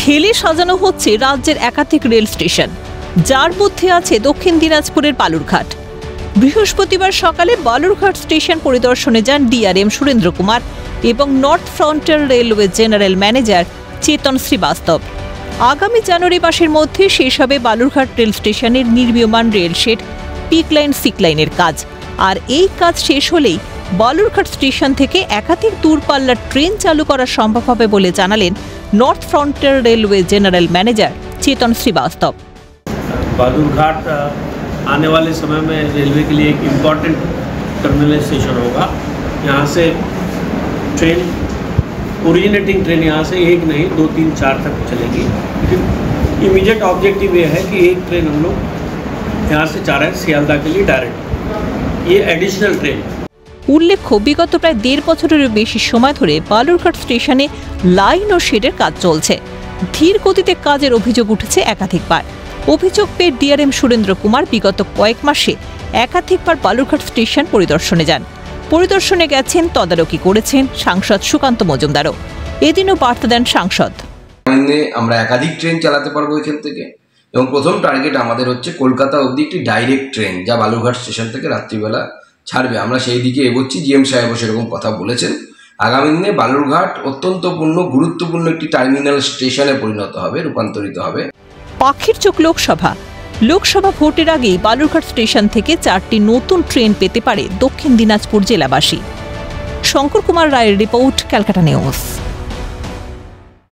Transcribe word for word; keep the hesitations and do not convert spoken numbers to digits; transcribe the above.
ঢেলে সাজানো হচ্ছে রাজ্যের একাধিক রেল স্টেশন, যার মধ্যে আছে দক্ষিণ দিনাজপুরের বালুরঘাট। বৃহস্পতিবার সকালে বালুরঘাট স্টেশন পরিদর্শনে যান ডিআরএম সুরেন্দ্র কুমার এবং north frontier railway general manager Chetan Srivastava. আগামী জানুয়ারি মাসের মধ্যে শেষ হবে বালুরঘাট রেল স্টেশনের নির্মীয়মান rail shed, pit line, sick লাইনের কাজ। আর এই কাজ শেষ হলেই বালুরঘাট স্টেশন থেকে একাধিক দূরপাল্লার ট্রেন চালু করা সম্ভব হবে বলে জানালেন north frontier railway general manager Chetan Srivastava. Balurghat आने वाले समय में रेलवे के लिए एक इम्पॉर्टेंट टर्मिनल स्टेशन होगा। यहाँ से ट्रेन, ओरिजिनेटिंग ट्रेन यहाँ से एक नहीं दो तीन चार तक चलेगी। इमीडिएट ऑब्जेक्टिव ये है कि एक ट्रेन हम लोग यहाँ से जा रहे हैं सियालदा के लिए डायरेक्ट, ये एडिशनल ट्रेन। উল্লেখ্য, বিগত প্রায় দেড় বছরেরও বেশি সময় ধরে বালুরঘাট স্টেশনে লাইন ও শেডের কাজ চলছে। ধীর গতিতে কাজের অভিযোগ উঠেছে একাধিকবার। অভিযোগ পেয়ে ডিআরএম সুরেন্দ্র কুমার বিগত কয়েক মাসে একাধিকবার বালুরঘাট স্টেশন পরিদর্শনে যান। পরিদর্শনে গেছেন, তদারকি করেছেন সাংসদ সুকান্ত মজুমদারও। এদিনও বার্তা দেন সাংসদ, আমরা একাধিক ট্রেন চালাতে পারবো এখান থেকে, এবং প্রথম টার্গেট আমাদের হচ্ছে কলকাতা অবধি একটি ডাইরেক্ট ট্রেন যা বালুরঘাট স্টেশন থেকে রাত্রিবেলা ছাড়বে। আমরা সেই দিকে এগোচ্ছি। জিএম সাহেবও সেরকম কথা বলেছেন। আগামী দিনে বালুরঘাট অত্যন্তপূর্ণ গুরুত্বপূর্ণ একটি টার্মিনাল স্টেশনে পরিণত হবে, রূপান্তরিত হবে। পাখির চোখ লোকসভা লোকসভা ভোটের আগেই বালুরঘাট স্টেশন থেকে চারটি নতুন ট্রেন পেতে পারে দক্ষিণ দিনাজপুর জেলাবাসী। শঙ্কর কুমার রায়ের রিপোর্ট, ক্যালকাটা নিউজ।